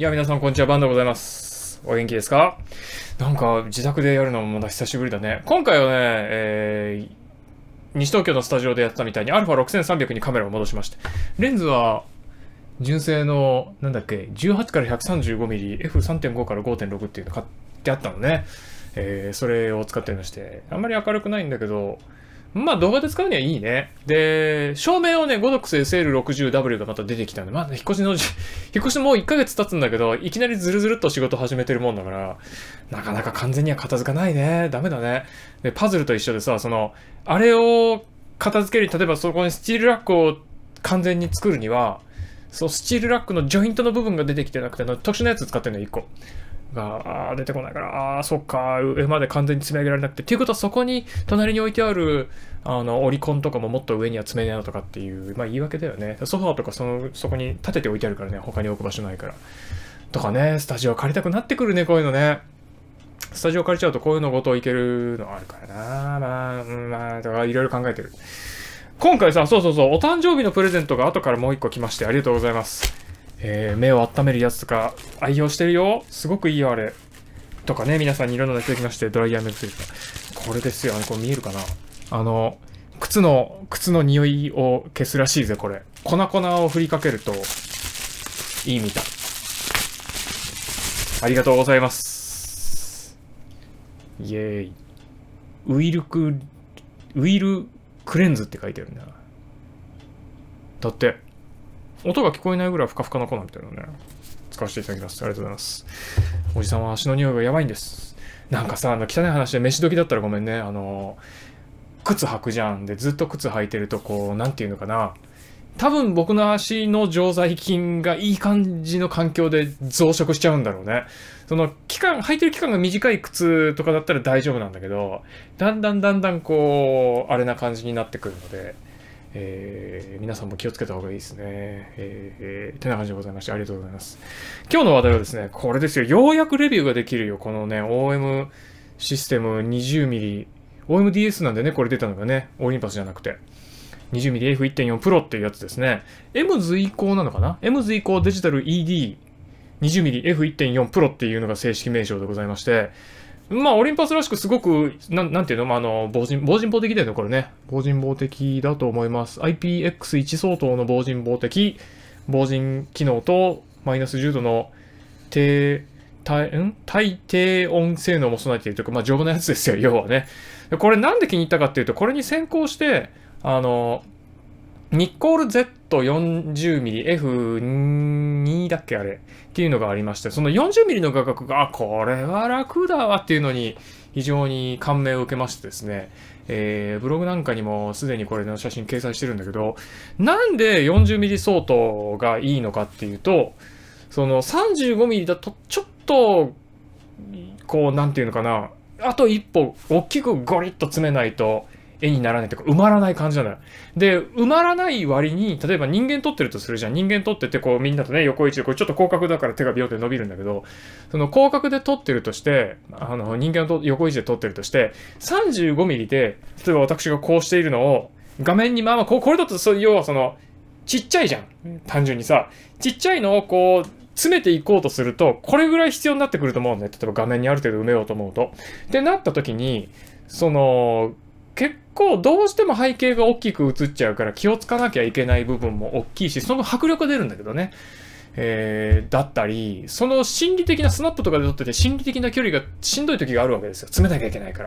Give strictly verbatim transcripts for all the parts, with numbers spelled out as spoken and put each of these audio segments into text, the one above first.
いや、皆さんこんにちは、バンでございます。お元気ですか？なんか、自宅でやるのもまだ久しぶりだね。今回はね、えー、西東京のスタジオでやったみたいに、アルファろくせんさんびゃく にカメラを戻しまして、レンズは、純正の、なんだっけ、じゅうはちから ひゃくさんじゅうごミリ、エフ さんてんご から ごてんろく っていうの買ってあったのね。えー、それを使ってまして、あんまり明るくないんだけど、まあ動画で使うにはいいね。で、照明をね、ゴドックス エスエル ろくじゅう ダブリュー がまた出てきたんで、まあ、ね、引っ越しの、引っ越しもういっかげつ経つんだけど、いきなりズルズルっと仕事始めてるもんだから、なかなか完全には片付かないね。ダメだね。で、パズルと一緒でさ、その、あれを片付ける、例えばそこにスチールラックを完全に作るには、そう、スチールラックのジョイントの部分が出てきてなくて、特殊なやつ使ってるのいっこ。が出てこないから、ああ、そっか、上まで完全に積み上げられなくて。っていうことは、そこに、隣に置いてある、あの、オリコンとかももっと上には積めないなとかっていう、まあ言い訳だよね。ソファーとかその、そこに立てて置いてあるからね、他に置く場所ないから。とかね、スタジオ借りたくなってくるね、こういうのね。スタジオ借りちゃうとこういうのごといけるのあるからな、まあ、まあ、とか、いろいろ考えてる。今回さ、そうそうそう、お誕生日のプレゼントが後からもう一個来まして、ありがとうございます。えー、目を温めるやつとか愛用してるよ。すごくいいよ、あれ。とかね、皆さんにいろんなのいただきまして、ドライヤー目薬とか。これですよ、ね、これ見えるかな。あの、靴の、靴の匂いを消すらしいぜ、これ。粉々を振りかけると、いいみたい。ありがとうございます。イエーイ。ウイルク、ウイルクレンズって書いてあるんだな。だって、音が聞こえないぐらいふかふかの粉みたいなね。使わせていただきます。ありがとうございます。おじさんは足の匂いがやばいんです。なんかさ、あの汚い話で飯時だったらごめんね。あの、靴履くじゃん。で、ずっと靴履いてるとこう、なんていうのかな。多分僕の足の常在菌がいい感じの環境で増殖しちゃうんだろうね。その期間、履いてる期間が短い靴とかだったら大丈夫なんだけど、だんだんだんだんこう、あれな感じになってくるので、えー、皆さんも気をつけた方がいいですね。えー、えー、てな感じでございまして、ありがとうございます。今日の話題はですね、これですよ。ようやくレビューができるよ。このね、オーエム システム にじゅうミリ。オーエムディーエス なんでね、これ出たのがね、オリンパスじゃなくて。にじゅうミリ エフ いってんよん プロっていうやつですね。エム 図以降なのかな？ エム 図以降デジタル イーディー にじゅうミリ エフ いってんよん プロっていうのが正式名称でございまして、まあ、オリンパスらしくすごく、な, なんていうのまあ、あの、防塵、防塵防的だよね、これね。防塵防的だと思います。アイピーエックスワン 相当の防塵防的、防塵機能と、マイナスじゅうどの低、低、ん耐低音性能も備えているというか、まあ、丈夫なやつですよ、要はね。これなんで気に入ったかっていうと、これに先行して、あの、ニッコール ゼット よんじゅうミリ エフ に だっけあれっていうのがありまして、その よんじゅうミリ の画角が、あ、これは楽だわっていうのに非常に感銘を受けましてですね、えー、ブログなんかにもすでにこれの写真掲載してるんだけど、なんで よんじゅうミリ 相当がいいのかっていうと、その さんじゅうごミリ だとちょっと、こうなんていうのかな、あと一歩大きくゴリッと詰めないと、絵にならないというか、埋まらない感じなのよ。で、埋まらない割に、例えば人間撮ってるとするじゃん。人間撮ってて、こうみんなとね、横一で、これちょっと広角だから手がビヨって伸びるんだけど、その広角で撮ってるとして、あの、人間の横一で撮ってるとして、さんじゅうごミリ で、例えば私がこうしているのを、画面にまあまあ、こう、これだと、要はその、ちっちゃいじゃん。単純にさ、ちっちゃいのをこう、詰めていこうとすると、これぐらい必要になってくると思うんだよ。例えば画面にある程度埋めようと思うと。ってなった時に、その、結構どうしても背景が大きく映っちゃうから気をつかなきゃいけない部分も大きいし、その迫力が出るんだけどね。えー、だったり、その心理的なスナップとかで撮ってて心理的な距離がしんどい時があるわけですよ。詰めなきゃいけないか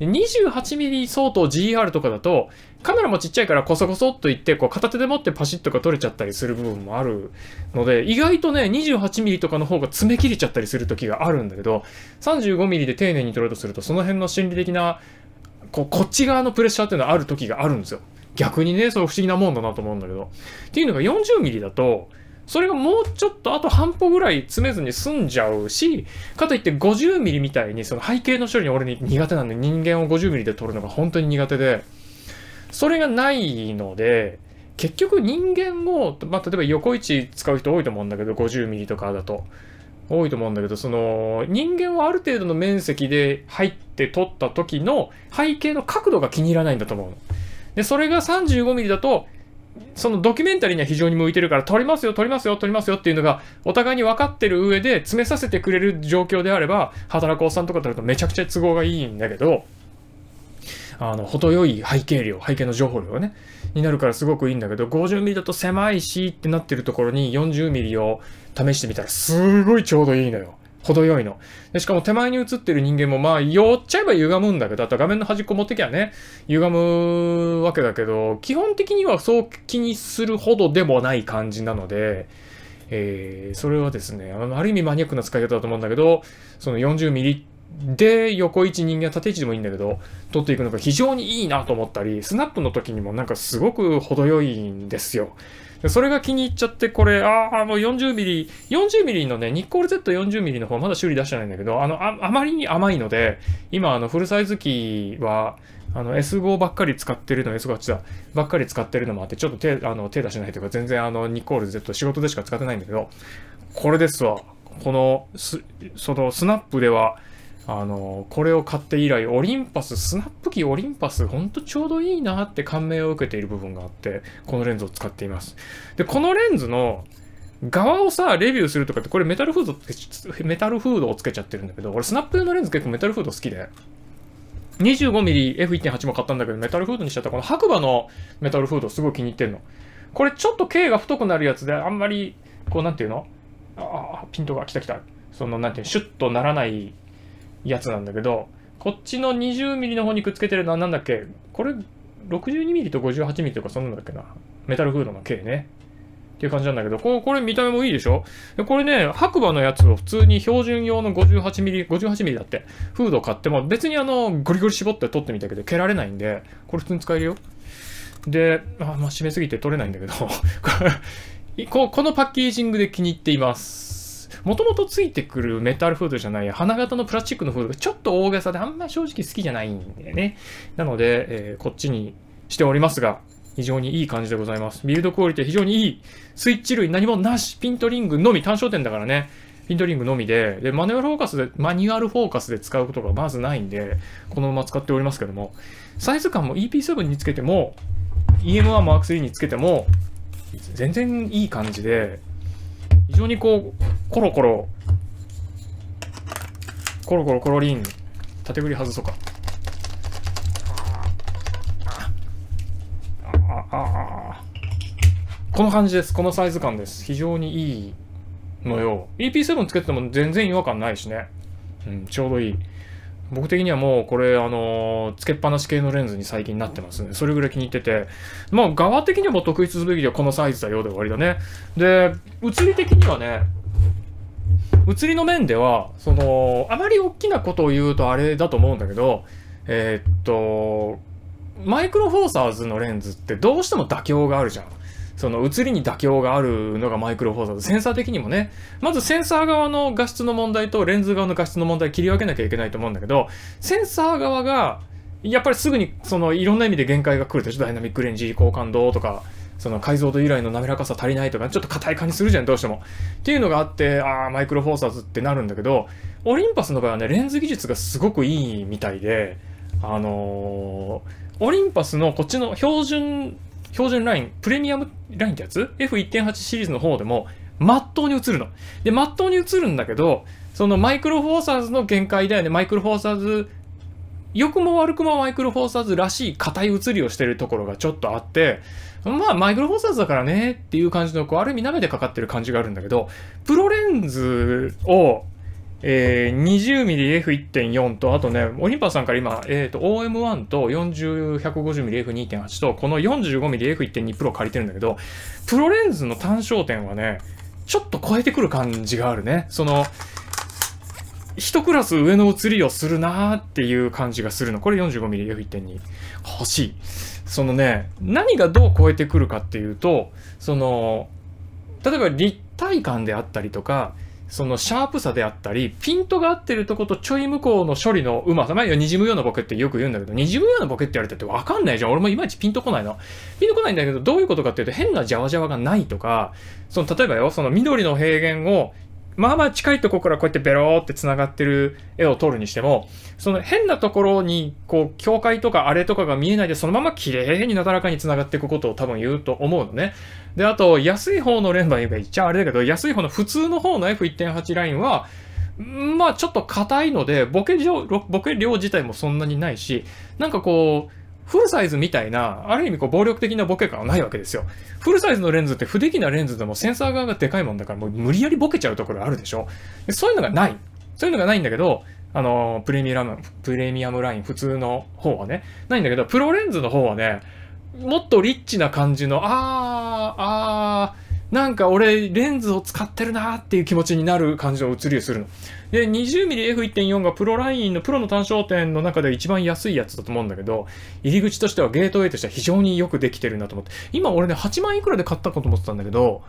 ら。にじゅうはちミリ 相当 ジーアール とかだと、カメラもちっちゃいからコソコソっといって、こう片手で持ってパシッとか撮れちゃったりする部分もあるので、意外とね、にじゅうはちミリ とかの方が詰め切れちゃったりする時があるんだけど、さんじゅうごミリ で丁寧に撮ろうとすると、その辺の心理的なこ, こっち側のプレッシャーっていうのはある時があるんですよ。逆にね、その不思議なもんだなと思うんだけど。っていうのが よんじゅうミリ だと、それがもうちょっとあと半歩ぐらい詰めずに済んじゃうし、かといって ごじゅうミリ みたいにその背景の処理に俺に苦手なんで、人間を ごじゅうミリ で撮るのが本当に苦手で、それがないので、結局人間を、まあ、例えば横位置使う人多いと思うんだけど、ごじゅうミリ とかだと。多いと思うんだけど、その人間はある程度の面積で入って撮った時の背景の角度が気に入らないんだと思うの。で、それが さんじゅうごミリ だとそのドキュメンタリーには非常に向いてるから、撮りますよ、撮りますよ、撮りますよっていうのが、お互いに分かってる上で詰めさせてくれる状況であれば、働くおっさんとかだとめちゃくちゃ都合がいいんだけど、あの、程よい背景量、背景の情報量がね、になるからすごくいいんだけど、ごじゅうミリだと狭いしってなってるところによんじゅうミリを試してみたら、すごいちょうどいいのよ。程よいの。で、しかも手前に映ってる人間も、まあ、寄っちゃえば歪むんだけど、あと画面の端っこ持ってきゃね、歪むわけだけど、基本的にはそう気にするほどでもない感じなので、えー、それはですね、ある意味マニアックな使い方だと思うんだけど、そのよんじゅうミリで横位置人間、縦位置でもいいんだけど、撮っていくのが非常にいいなと思ったり、スナップの時にもなんかすごく程よいんですよ。それが気に入っちゃって、これ、ああ、もうよんじゅうミリ、よんじゅうミリのね、ニッコール ゼットよんじゅうミリ の方まだ修理出してないんだけど、あの、あ, あまりに甘いので、今、あの、フルサイズ機は、あの、エスご ばっかり使ってるの、エスご だ、ばっかり使ってるのもあって、ちょっと手、あの、手出しないというか、全然、あの、ニッコール ゼット 仕事でしか使ってないんだけど、これですわ。この、す、その、スナップでは、あの、これを買って以来、オリンパス、スナップ機オリンパス、ほんとちょうどいいなって感銘を受けている部分があって、このレンズを使っています。で、このレンズの側をさ、レビューするとかって、これメタルフードつけ、メタルフードをつけちゃってるんだけど、俺スナップ用のレンズ結構メタルフード好きで、にじゅうごミリエフいってんはち も買ったんだけど、メタルフードにしちゃったこの白馬のメタルフードすごい気に入ってるの。これちょっと径が太くなるやつで、あんまり、こうなんていうの、ああ、ピントが来た来た。そのなんていう、シュッとならない、やつなんだけど、こっちの にじゅうミリ の方にくっつけてるのはなんだっけ、これ ろくじゅうにミリ と ごじゅうはちミリ とかそんなんだっけな、メタルフードの K ねっていう感じなんだけど、これ見た目もいいでしょ。これね、白馬のやつを普通に標準用の ごじゅうはちミリ、ごじゅうはちミリ だってフードを買っても別にあのゴリゴリ絞って撮ってみたけど蹴られないんで、これ普通に使えるよ。で、あ、まあ、締めすぎて撮れないんだけどこのパッケージングで気に入っています。もともとついてくるメタルフードじゃないや、花形のプラスチックのフードがちょっと大げさであんまり正直好きじゃないんだよね。なので、えー、こっちにしておりますが、非常にいい感じでございます。ビルドクオリティ非常にいい。スイッチ類何もなし。ピントリングのみ、単焦点だからね。ピントリングのみで、で、マニュアルフォーカスで、マニュアルフォーカスで使うことがまずないんで、このまま使っておりますけども、サイズ感も イーピーセブン につけても、イーエムワンエムスリー につけても、全然いい感じで、非常にこう、コロコロ、コロコロコロリン、縦振り外そうか。ああ、この感じです。このサイズ感です。非常にいいのよ。イーピーセブン つけてても全然違和感ないしね。うん、ちょうどいい。僕的にはもうこれ、あのー、つけっぱなし系のレンズに最近なってますね。それぐらい気に入ってて。まあ、側的にはもう特筆すべきではこのサイズだよで終わりだね。で、写り的にはね、写りの面では、その、あまり大きなことを言うとあれだと思うんだけど、えー、っと、マイクロフォーサーズのレンズってどうしても妥協があるじゃん。その写りに妥協があるのがマイクロフォーサーズ。センサー的にもね。まずセンサー側の画質の問題とレンズ側の画質の問題切り分けなきゃいけないと思うんだけど、センサー側が、やっぱりすぐにそのいろんな意味で限界が来るでしょ。ダイナミックレンジ、高感度とか、その解像度由来の滑らかさ足りないとか、ちょっと硬い感じするじゃん、どうしても。っていうのがあって、ああ、マイクロフォーサーズってなるんだけど、オリンパスの場合はね、レンズ技術がすごくいいみたいで、あのー、オリンパスのこっちの標準、標準ライン、プレミアムラインってやつ エフいってんはち シリーズの方でも、まっとうに映るの。で、まっとうに映るんだけど、そのマイクロフォーサーズの限界だよね。マイクロフォーサーズ、良くも悪くもマイクロフォーサーズらしい硬い映りをしてるところがちょっとあって、まあマイクロフォーサーズだからねっていう感じの、こうある意味舐めてかかってる感じがあるんだけど、プロレンズを、えー、にじゅうミリエフいってんよん と、あとね、オリンパスさんから今、えっと、オーエムワン とよんじゅう ひゃくごじゅうミリエフにいってんはち と、この よんじゅうごミリエフいってんに プロ借りてるんだけど、プロレンズの単焦点はね、ちょっと超えてくる感じがあるね。その、一クラス上の写りをするなーっていう感じがするの。これ よんじゅうごミリエフいってんに 欲しい。そのね、何がどう超えてくるかっていうと、その、例えば立体感であったりとか、そのシャープさであったり、ピントが合ってるとことちょい向こうの処理のうまさ。まあ、にじむようなボケってよく言うんだけど、にじむようなボケって言われてってわかんないじゃん。俺もいまいちピンとこないの。ピンとこないんだけど、どういうことかっていうと、変なジャワジャワがないとか、その、例えばよ、その緑の平原を、まあまあ近いところからこうやってベローって繋がってる絵を撮るにしても、その変なところにこう境界とかあれとかが見えないで、そのまま綺麗になだらかに繋がっていくことを多分言うと思うのね。で、あと安い方のレンバー言っちゃあれだけど、安い方の普通の方の エフいってんはち ラインは、まあちょっと硬いので、ボケ量、ボケ量自体もそんなにないし、なんかこう、フルサイズみたいな、ある意味こう暴力的なボケ感はないわけですよ。フルサイズのレンズって不出来なレンズでもセンサー側がでかいもんだから、もう無理やりボケちゃうところあるでしょ。で、そういうのがない。そういうのがないんだけど、あの、プレミアム、プレミアムライン普通の方はね、ないんだけど、プロレンズの方はね、もっとリッチな感じの、あー、あー、なんか俺レンズを使ってるなーっていう気持ちになる感じの写りをするの。で、にじゅうミリエフいってんよん がプロラインのプロの単焦点の中で一番安いやつだと思うんだけど、入り口としてはゲートウェイとしては非常によくできてるなと思って。今俺ね、はちまんいくらで買ったかと思ってたんだけど、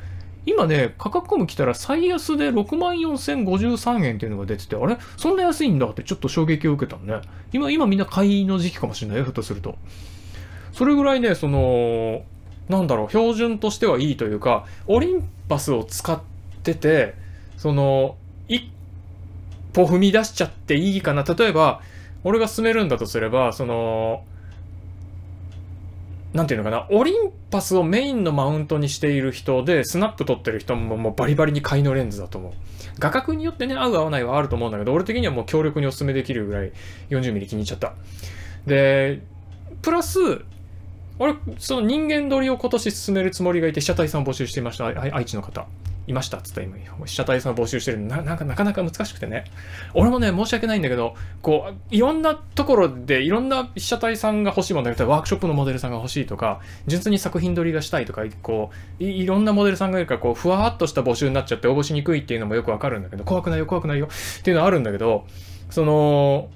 今ね、価格コム来たら最安で ろくまんよんせんごじゅうさんえんっていうのが出てて、あれそんな安いんだってちょっと衝撃を受けたのね。今、今みんな買いの時期かもしれないよ、ふとすると。それぐらいね、その、なんだろう、標準としてはいいというか、オリンパスを使ってて、その一歩踏み出しちゃっていいかな。例えば俺が進めるんだとすれば、そのなんていうのかな、オリンパスをメインのマウントにしている人でスナップ撮ってる人ももうバリバリに買いのレンズだと思う。画角によってね、合う合わないはあると思うんだけど、俺的にはもう強力にお勧めできるぐらい よんじゅうミリ 気に入っちゃった。でプラス俺、その人間撮りを今年進めるつもりがいて、被写体さんを募集していました。愛知の方。いましたっつったら今、被写体さんを募集してるのな、なんかなかなか難しくてね。俺もね、申し訳ないんだけど、こう、いろんなところでいろんな被写体さんが欲しいもんだけど、ワークショップのモデルさんが欲しいとか、純粋に作品撮りがしたいとか、こう、い, いろんなモデルさんがいるから、こう、ふわっとした募集になっちゃって応募しにくいっていうのもよくわかるんだけど、怖くないよ、怖くないよっていうのはあるんだけど、その、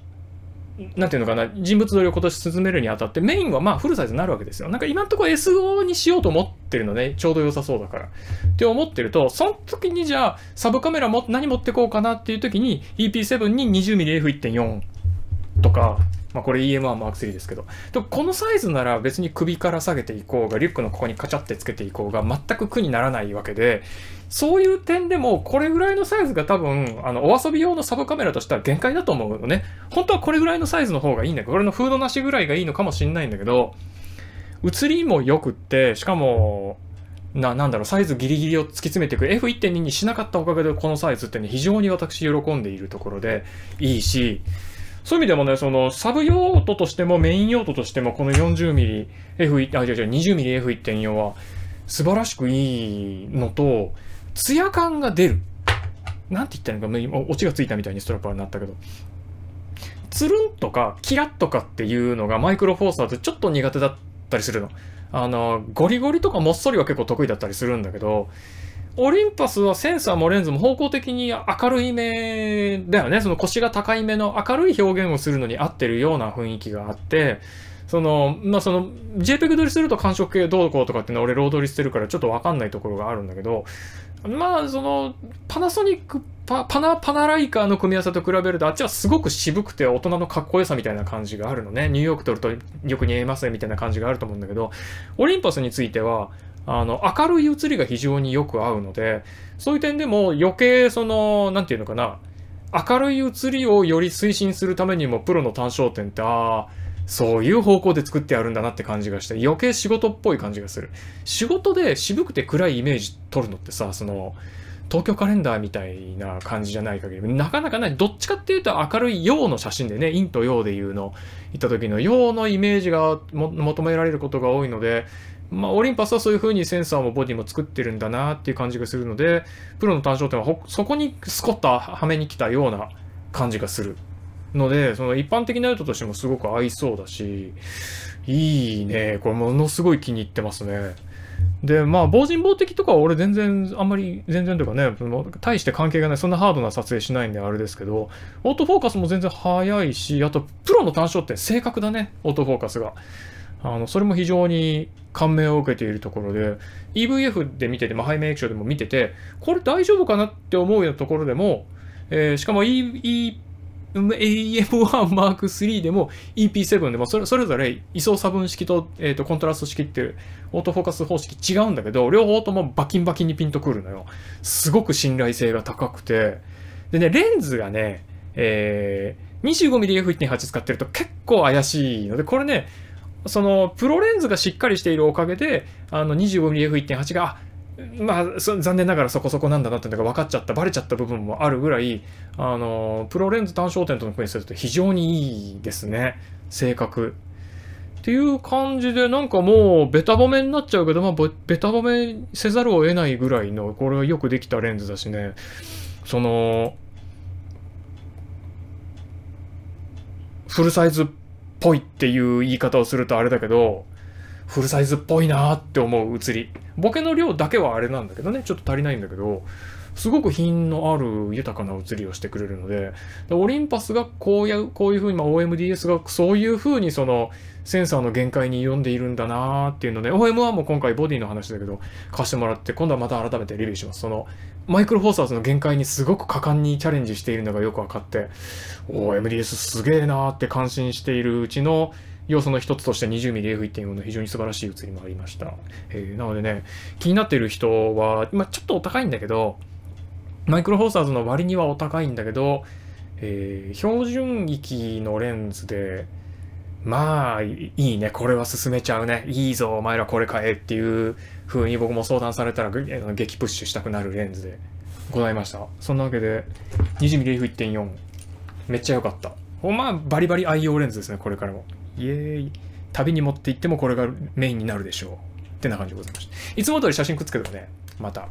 なんていうのかな、人物撮りを今年進めるにあたって、メインはまあフルサイズになるわけですよ。なんか今のところ エスご にしようと思ってるのね、ちょうど良さそうだから。って思ってると、その時にじゃあ、サブカメラも何持ってこうかなっていう時に、イーピーセブン に にじゅうミリエフいってんよん とか、まあこれ イーエムワンエムスリー ですけど、このサイズなら別に首から下げていこうが、リュックのここにカチャってつけていこうが、全く苦にならないわけで、そういう点でも、これぐらいのサイズが多分、あの、お遊び用のサブカメラとしては限界だと思うのね。本当はこれぐらいのサイズの方がいいんだけど、これのフードなしぐらいがいいのかもしれないんだけど、写りも良くって、しかも、な、なんだろう、サイズギリギリを突き詰めていく エフいってんに にしなかったおかげで、このサイズってね、非常に私喜んでいるところでいいし、そういう意味でもね、その、サブ用途としてもメイン用途としても、この よんじゅうミリエフいち、あ、違う違う、にじゅうミリエフいってんよん は素晴らしくいいのと、ツヤ感が出る。なんて言ったらいいのか、今、オチがついたみたいにストラッパーになったけど。つるんとか、キラッとかっていうのがマイクロフォーサーってちょっと苦手だったりするの。あの、ゴリゴリとかもっそりは結構得意だったりするんだけど、オリンパスはセンサーもレンズも方向的に明るい目だよね。その腰が高い目の明るい表現をするのに合ってるような雰囲気があって、その、まあ、その、ジェイペグ 撮りすると感触系どうこうとかっていうのは俺ロー撮りしてるからちょっとわかんないところがあるんだけど、まあ、その、パナソニック、パ、パナ、パナライカーの組み合わせと比べると、あっちはすごく渋くて大人のかっこよさみたいな感じがあるのね。ニューヨーク撮るとよく似合いますみたいな感じがあると思うんだけど、オリンパスについては、あの、明るい写りが非常によく合うので、そういう点でも余計その、なんていうのかな、明るい写りをより推進するためにもプロの単焦点って、ああ、そういう方向で作ってあるんだなって感じがして、余計仕事っぽい感じがする。仕事で渋くて暗いイメージ撮るのってさ、その、東京カレンダーみたいな感じじゃない限り、なかなかない。どっちかっていうと明るい陽の写真でね、陰と陽でいうの、言った時の陽のイメージがも求められることが多いので、まあ、オリンパスはそういう風にセンサーもボディも作ってるんだなっていう感じがするので、プロの単焦点はそこにスコッとはめに来たような感じがする。ので、その一般的な用途としてもすごく合いそうだし、いいね。これものすごい気に入ってますね。で、まあ、防人防敵とかは俺全然、あんまり全然というかね、大して関係がない、そんなハードな撮影しないんであれですけど、オートフォーカスも全然早いし、あと、プロの単焦点正確だね、オートフォーカスが。あの、それも非常に感銘を受けているところで、イーブイエフ で見てて、まあ、背面液晶でも見てて、これ大丈夫かなって思うようなところでも、えー、しかも イーブイエフエーエムワンマークスリー でも イーピーセブン でもそれ、それぞれ位相差分式と、えーと、コントラスト式っていうオートフォーカス方式違うんだけど、両方ともバキンバキンにピンとくるのよ。すごく信頼性が高くて。でね、レンズがね、えー、にじゅうごミリエフいちてんはち 使ってると結構怪しいので、これね、そのプロレンズがしっかりしているおかげで、あの にじゅうごミリエフいちてんはち が、あ、まあ、残念ながらそこそこなんだなっていうのが分かっちゃった、バレちゃった部分もあるぐらい、あのプロレンズ単焦点との比較にすると非常にいいですね、正確。っていう感じで、なんかもうベタ褒めになっちゃうけど、まあ、ベタ褒めせざるを得ないぐらいの、これはよくできたレンズだしね、その、フルサイズっぽいっていう言い方をするとあれだけど、フルサイズっぽいなーって思う写り。ボケの量だけはあれなんだけどね、ちょっと足りないんだけど、すごく品のある豊かな写りをしてくれるので、でオリンパスがこういう、こういう風に、まあ、オーエムディーエス がそういう風にそのセンサーの限界に挑んでいるんだなーっていうので、オーエムワン も今回ボディの話だけど貸してもらって、今度はまた改めてレビューします。そのマイクロフォーサーズの限界にすごく果敢にチャレンジしているのがよく分かって、オーエムディーエス すげーなーって感心しているうちの、要素の一つとして にじゅうミリエフいちてんよん の非常に素晴らしい写りもありました。えー、なのでね、気になっている人は、まあ、ちょっとお高いんだけど、マイクロフォーサーズの割にはお高いんだけど、えー、標準域のレンズで、まあ、いいね、これは進めちゃうね、いいぞ、お前らこれ買えっていう風に僕も相談されたら、激プッシュしたくなるレンズでございました。そんなわけで、にじゅうミリエフいちてんよん、めっちゃ良かった。まあ、バリバリ愛用レンズですね、これからも。イエーイ。旅に持って行ってもこれがメインになるでしょう。ってな感じでございました。いつも通り写真くっつけてもね、また。